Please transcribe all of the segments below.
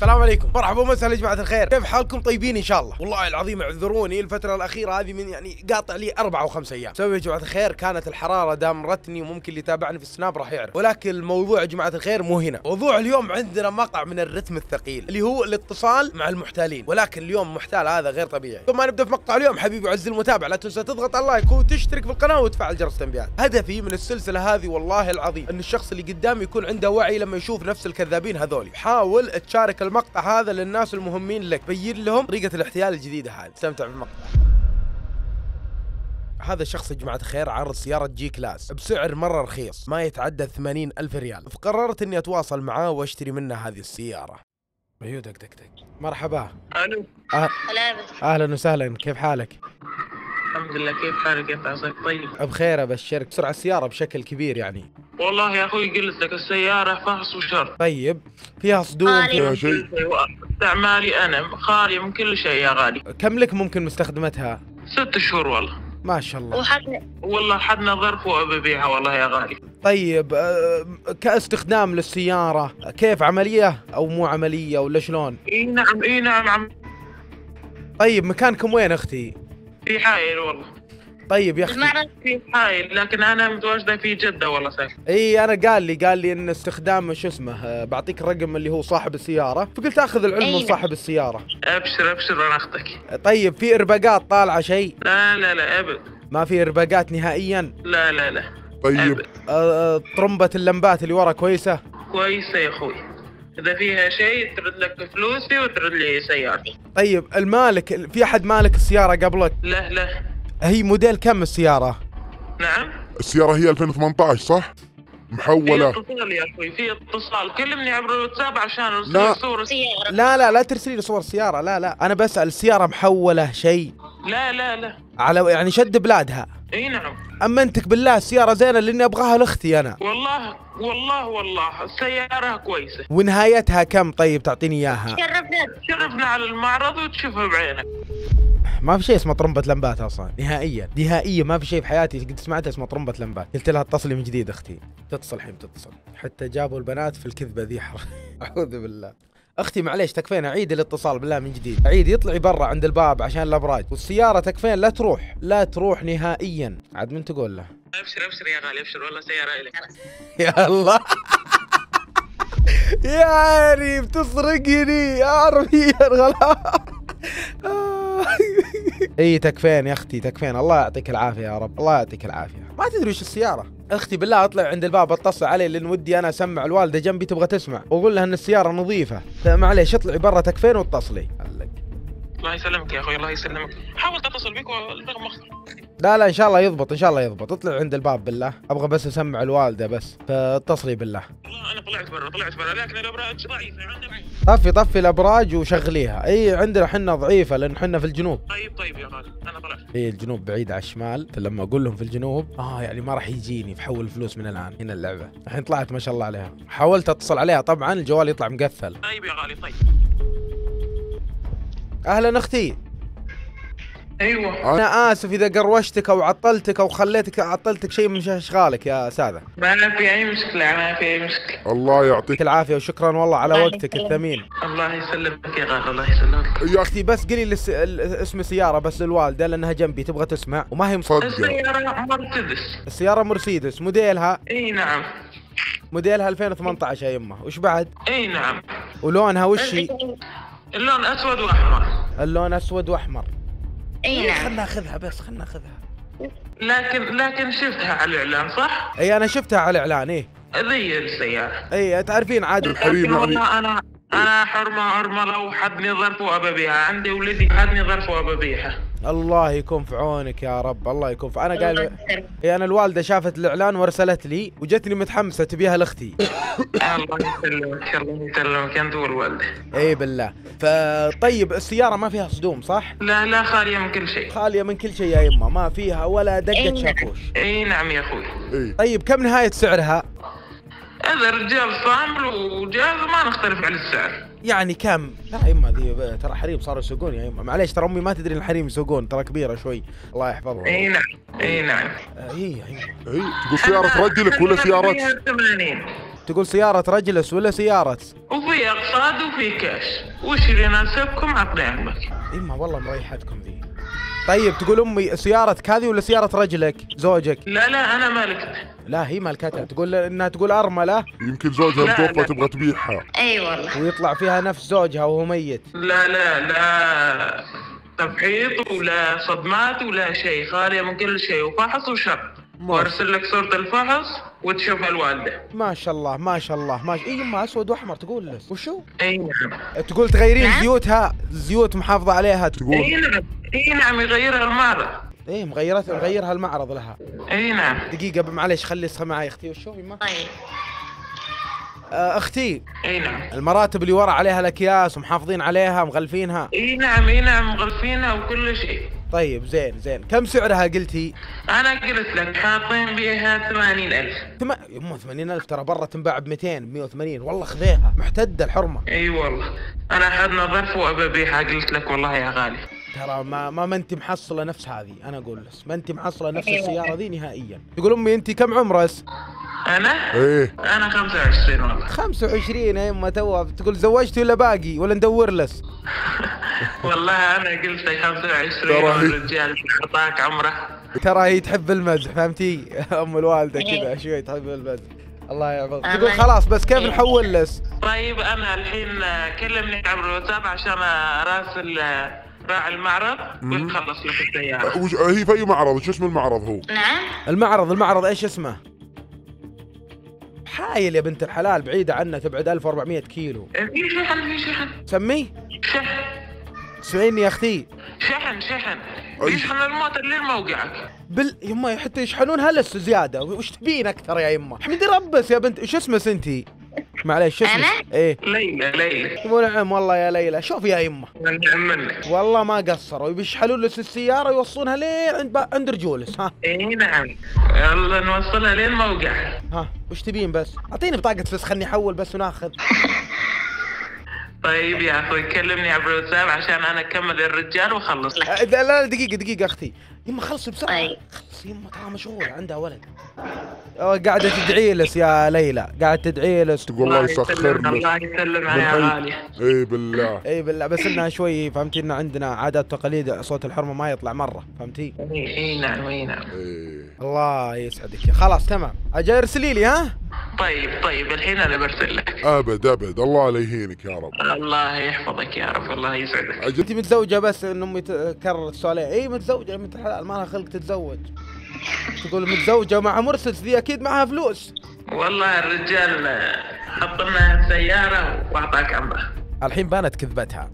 السلام عليكم، مرحبا ومسهلا يا جماعه الخير، كيف حالكم؟ طيبين ان شاء الله. والله العظيم اعذروني الفتره الاخيره هذه من قاطع لي 4 أو 5 أيام، سبب يا جماعه الخير كانت الحراره دامرتني، وممكن اللي تابعني في السناب راح يعرف، ولكن الموضوع يا جماعه الخير مو هنا. موضوع اليوم عندنا مقطع من الرتم الثقيل اللي هو الاتصال مع المحتالين، ولكن اليوم محتال هذا غير طبيعي. ثم نبدا في مقطع اليوم. حبيبي وعز المتابع، لا تنسى تضغط على اللايك وتشترك في القناه وتفعل جرس التنبيهات. هدفي من السلسله هذه والله العظيم ان الشخص اللي قدامي يكون عنده وعي لما يشوف نفس الكذابين هذول. حاول تشارك المقطع هذا للناس المهمين لك، بين لهم طريقة الاحتيال الجديدة هذه. استمتع بالمقطع. هذا الشخص يا جماعة الخير عرض سيارة G-Class بسعر مرة رخيص ما يتعدى 80,000 ريال، فقررت اني اتواصل معاه واشتري منه هذه السيارة. ايوه دق دق دق. مرحبا. الو. اهلا وسهلا، كيف حالك؟ الحمد لله، كيف حالك؟ كيف عساك؟ طيب بخير، ابشرك بسرعة السيارة بشكل كبير يعني. والله يا اخوي قلت لك السيارة فحص وشر. طيب فيها صدوم فيها شيء؟ استعمالي انا، خالية من كل شيء يا غالي. كم لك ممكن مستخدمتها؟ 6 شهور والله. ما شاء الله. والله حدنا ظرف وببيعها والله يا غالي. طيب كاستخدام للسيارة كيف، عملية او مو عملية ولا شلون؟ اي نعم اي نعم طيب مكانكم وين اختي؟ في حائل والله. طيب يا اخي المعرض في حائل، لكن انا متواجده في جده والله ساكن. اي انا قال لي ان استخدام شو اسمه، بعطيك الرقم اللي هو صاحب السياره، فقلت اخذ العلم من صاحب السياره. ابشر ابشر انا اخذك. طيب في ارباقات طالعه شيء؟ لا لا لا ابد. ما في ارباقات نهائيا؟ لا لا لا. طيب طرمبه اللمبات اللي ورا كويسه؟ كويسه يا اخوي، اذا فيها شيء ترد لك فلوسي وترد لي سيارتي. طيب المالك، في احد مالك السياره قبلك؟ لا لا. هي موديل كم السياره؟ نعم السياره هي 2018 صح؟ محوله. في اتصال يا اخوي، في اتصال، كلمني عبر الواتساب عشان ارسل صور السياره. لا لا لا ترسلي لي صور السياره، لا لا انا بسال السياره محوله شيء؟ لا لا لا على يعني شد بلادها. اي نعم. امنتك بالله السياره زينه لاني ابغاها لاختي انا. والله والله والله السياره كويسه. ونهايتها كم طيب تعطيني اياها؟ تشرفنا على المعرض وتشوفها بعينك. ما في شيء اسمه طرمبة لمبات اصلا نهائيا نهائيا، ما في شيء في حياتي قد سمعت اسمه طرمبة لمبات. قلت لها اتصلي من جديد اختي، تتصل الحين تتصل. حتى جابوا البنات في الكذبه ذي اعوذ بالله. اختي معليش تكفين اعيد الاتصال بالله من جديد، اعيدي اطلعي برا عند الباب عشان الابراج، والسياره تكفين لا تروح لا تروح نهائيا. عاد من تقول له؟ ابشر ابشر يا غالي ابشر والله سياره لك. يا الله يا عيني بتسرقني يا ربي اي تكفين يا اختي تكفين، الله يعطيك العافيه يا رب، الله يعطيك العافيه. ما تدري وش السياره اختي بالله، اطلع عند الباب اتصل عليه لان ودي انا اسمع الوالده جنبي تبغى تسمع، واقول لها ان السياره نظيفه. معليش اطلعي برا تكفين واتصلي. الله يسلمك يا اخوي الله يسلمك، حاول تتصل بك والرقم مخطر. لا لا ان شاء الله يضبط ان شاء الله يضبط، اطلع عند الباب بالله، ابغى بس اسمع الوالده بس، فاتصلي بالله. والله انا طلعت برا لكن الابراج ضعيفه عندنا. طفي الابراج وشغليها، اي عندنا حنا ضعيفه لان حنا في الجنوب. طيب يا غالي انا طلعت. اي الجنوب بعيد على الشمال، فلما اقول لهم في الجنوب يعني ما راح يجيني، بحول فلوس من الان. هنا اللعبه، الحين طلعت ما شاء الله عليها، حاولت اتصل عليها طبعا الجوال يطلع مقفل. طيب يا غالي طيب. اهلا اختي. ايوه انا اسف اذا قروشتك او عطلتك او خليتك عطلتك شيء من اشغالك يا ساده. ما في اي مشكله ما في اي مشكله. الله يعطيك العافيه وشكرا والله على وقتك الثمين. الله يسلمك يا غالي الله يسلمك. يا اختي بس قلي اسم سياره بس للوالده لانها جنبي تبغى تسمع وما هي مصدقه. السياره مرسيدس. السياره مرسيدس موديلها؟ اي نعم موديلها 2018 يا يمه. وش بعد؟ اي نعم. ولونها وش هي؟ اللون اسود واحمر. اللون اسود واحمر. اي نعم. خلنا ناخذها بس خلنا ناخذها. لكن شفتها على الاعلان صح؟ اي انا شفتها على الاعلان. ايه ذي السياره. اي تعرفين عاد الحريم والله انا حرمه ارمى، لو حدني ظرف وابيعها، عندي ولدي حدني ظرف وابيعها. الله يكون في عونك يا رب الله يكون في. انا قال اي انا الوالده شافت الاعلان وارسلت لي وجتني متحمسه تبيها لاختي. الله يسلمك الله يسلمك انت والوالده. اي بالله. فطيب السياره ما فيها صدوم صح؟ لا لا خاليه من كل شيء. خاليه من كل شيء يا يمه، ما فيها ولا دقه شاكوش. اي نعم يا اخوي. طيب كم نهايه سعرها؟ هذا رجال صامل وجاهز ما نختلف على السعر. يعني كم؟ لا يما ذي ترى حريم صاروا يسوقون يا يما، معليش ترى امي ما تدري ان الحريم يسوقون ترى كبيره شوي الله يحفظها. اي نعم اي نعم. اي تقول سياره رجلك ولا سيارات؟ 80 تقول سيارة رجلس ولا سيارة؟ وفي اقساط وفي كاش، وش اللي يناسبكم عطني عمك. اي ما والله مريحتكم ذي. طيب تقول امي سيارتك هذه ولا سيارة رجلك زوجك؟ لا لا انا مالكتها. لا هي مالكتها، تقول انها تقول ارملة يمكن زوجها متوفى تبغى تبيعها. اي والله. ويطلع فيها نفس زوجها وهو ميت. لا لا لا تفحيط ولا صدمات ولا شيء، خالية من كل شيء وفحص وشق. وارسل لك صورة الفحص وتشوفها الوالدة. ما شاء الله ما شاء الله ما شاء الله. اي يما اسود واحمر تقول لك وشو؟ اي نعم. تقول تغيرين زيوتها، زيوت محافظة عليها تقول. اي نعم اي نعم يغيرها المعرض. اي مغيرتها مغيرها المعرض لها. اي نعم. دقيقة معليش خليها معي اختي وشو يما؟ طيب. اختي. اي نعم. المراتب اللي ورا عليها الاكياس ومحافظين عليها مغلفينها. اي نعم اي نعم مغلفينها وكل شيء. طيب زين زين، كم سعرها قلتي؟ أنا قلت لك حاطين بيها 80,000. يما 80,000 ترى برا تنباع ب 200 180 والله خذيها محتدة الحرمة. اي والله أنا حدنا ظرف وأبى أبيعها قلت لك والله يا غالي. ترى ما أنت محصلة نفس هذه، أنا أقول لك ما أنت محصلة نفس السيارة ذي نهائيا. تقول أمي أنت كم عمرك؟ أنا؟ إيه أنا 25 والله. 25 يا يما توها، تقول زوجتي ولا باقي ولا ندور لك؟ والله انا قلت 25 والرجال خطاك عمره. ترى هي تحب المزح فهمتي؟ ام الوالده كذا شوي تحب المزح. الله يحفظك. تقول خلاص بس كيف نحول لك؟ طيب انا الحين كلمني عبر الواتساب عشان اراسل راعي المعرض ويخلص لك السياره. هي في اي معرض؟ شو اسم المعرض هو؟ نعم؟ المعرض ايش اسمه؟ حايل يا بنت الحلال بعيدة عنا تبعد 1400 كيلو. في شحن في شحن. سميه؟ شحن. اسمعيني يا اختي. شحن يشحن الموتر لموقعك. يما حتى يشحنونها لسه زيادة، وش تبين أكثر يا يما؟ حمدي ربس يا بنت، وش اسمك أنتِ؟ معليش شو اسمك؟ أنا؟ إيه ليلى. ونعم والله يا ليلى، شوف يا يما. ونعم منك. والله ما قصروا، بيشحلون لس السيارة يوصلونها لين عند رجولس ها. إي نعم، يلا نوصلها لين موقعها. ها، وش تبين بس؟ أعطيني بطاقة فلوس خلني أحول بس وناخذ. طيب يا اخوي كلمني عبر الواتساب عشان انا اكمل الرجال واخلص لك. لا دقيقه اختي، يما خلصي بسرعه. طيب خلصي يما ترى مشغوله عندها ولد. قاعده تدعي لس يا ليلى، قاعده تدعي لس تقول الله يسخر لك. الله يسلمك يا غالي. اي بالله اي بالله، بس انها شوي فهمتي ان عندنا عادات وتقاليد صوت الحرمه ما يطلع مره فهمتي؟ اي نعم اي نعم. الله يسعدك. خلاص تمام، اجي ارسلي لي ها. طيب الحين انا برسل لك. ابد الله لا يهينك يا رب. الله يحفظك يا رب الله يسعدك. انت متزوجه بس ان امي كررت سؤالين. اي متزوجه بنت الحلال ما لها خلق تتزوج. تقول متزوجه مع مرسيدس ذي اكيد معها فلوس. والله الرجال حط لنا السياره واعطاك عمره. الحين بانت كذبتها.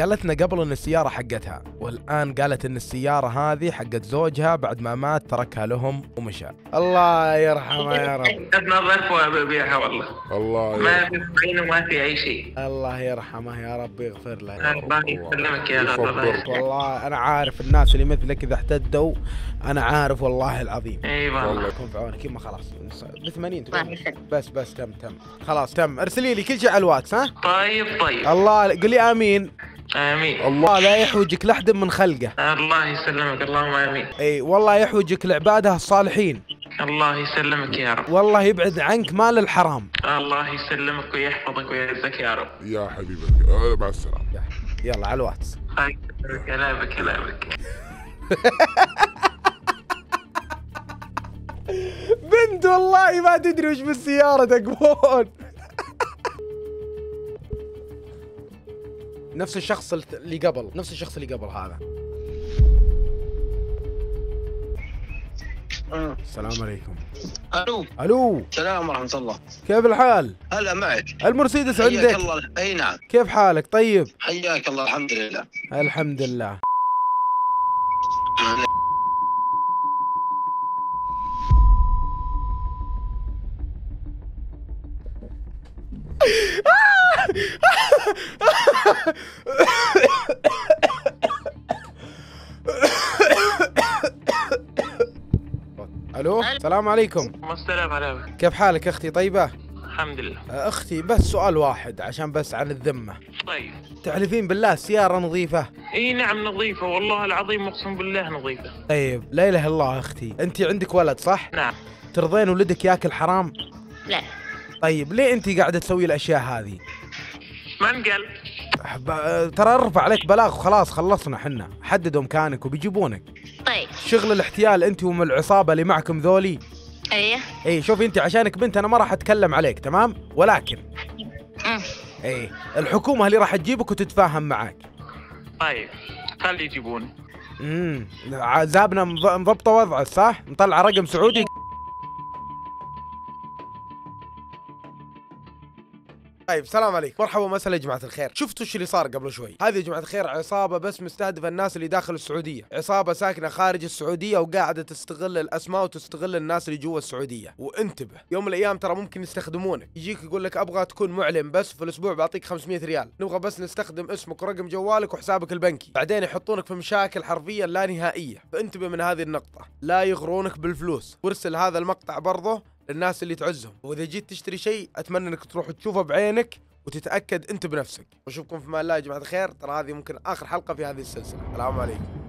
قالت لنا قبل ان السياره حقتها، والان قالت ان السياره هذه حقت زوجها بعد ما مات تركها لهم ومشى. الله يرحمه يا رب. انا ظرف وابيعها والله. الله ما في عين وما في اي شيء. الله يرحمه يا رب يغفر له. الله يسلمك يا رب. والله انا عارف الناس اللي مثلك اذا احتدوا، انا عارف والله العظيم. اي والله يكون في عونك يما. خلاص ب 80 بس تم خلاص تم. ارسلي لي كل شيء على الواتس ها. طيب الله قولي امين امين. الله لا يحوجك لحد من خلقه. الله يسلمك اللهم امين. اي والله يحوجك لعباده الصالحين. الله يسلمك يا رب. والله يبعد عنك مال الحرام. الله يسلمك ويحفظك ويعزك يا رب. يا حبيبك مع السلامه. يلا على الواتس. كلامك بنت والله ما تدري وش بالسياره تقبون. نفس الشخص اللي قبل هذا. السلام عليكم. الو السلام ورحمه الله. كيف الحال؟ هلا معك. المرسيدس عندك؟ حياك الله. اي نعم. كيف حالك؟ طيب حياك الله. الحمد لله. الو السلام عليكم. السلام عليكم. كيف حالك اختي؟ طيبه الحمد لله. اختي بس سؤال واحد عشان بس عن الذمه. طيب تعرفين بالله السياره نظيفه؟ اي نعم نظيفه والله العظيم اقسم بالله نظيفه. طيب لا اله الا الله. اختي انت عندك ولد صح؟ نعم. ترضين ولدك ياكل حرام؟ لا. طيب ليه انت قاعده تسوي الاشياء هذه؟ منقل ترى ارفع عليك بلاغ وخلاص خلصنا حنا، حددوا مكانك وبيجيبونك. طيب شغل الاحتيال انت والعصابه اللي معكم ذولي. ايه ايه شوفي انت عشانك بنت انا ما راح اتكلم عليك تمام، ولكن ايه الحكومه اللي راح تجيبك وتتفاهم معك. طيب خلي يجيبوني. عذابنا مضبطه وضعه صح؟ مطلع رقم سعودي. طيب السلام عليكم، مرحبا ومسهلا يا جماعة الخير. شفتوا ايش اللي صار قبل شوي؟ هذه يا جماعة الخير عصابة بس مستهدفة الناس اللي داخل السعودية، عصابة ساكنة خارج السعودية وقاعدة تستغل الأسماء وتستغل الناس اللي جوا السعودية، وانتبه، يوم من الأيام ترى ممكن يستخدمونك، يجيك يقول لك أبغى تكون معلم بس في الأسبوع بعطيك 500 ريال، نبغى بس نستخدم اسمك ورقم جوالك وحسابك البنكي، بعدين يحطونك في مشاكل حرفيا لا نهائية، فانتبه من هذه النقطة، لا يغرونك بالفلوس، وارسل هذا المقطع برضه للناس اللي تعزهم، واذا جيت تشتري شيء اتمنى انك تروح تشوفه بعينك وتتاكد انت بنفسك، واشوفكم في امان الله يا جماعه الخير، ترى هذه ممكن اخر حلقه في هذه السلسله، السلام عليكم.